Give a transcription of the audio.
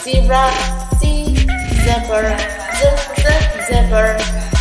Zebra, zebra, zebra, zipper,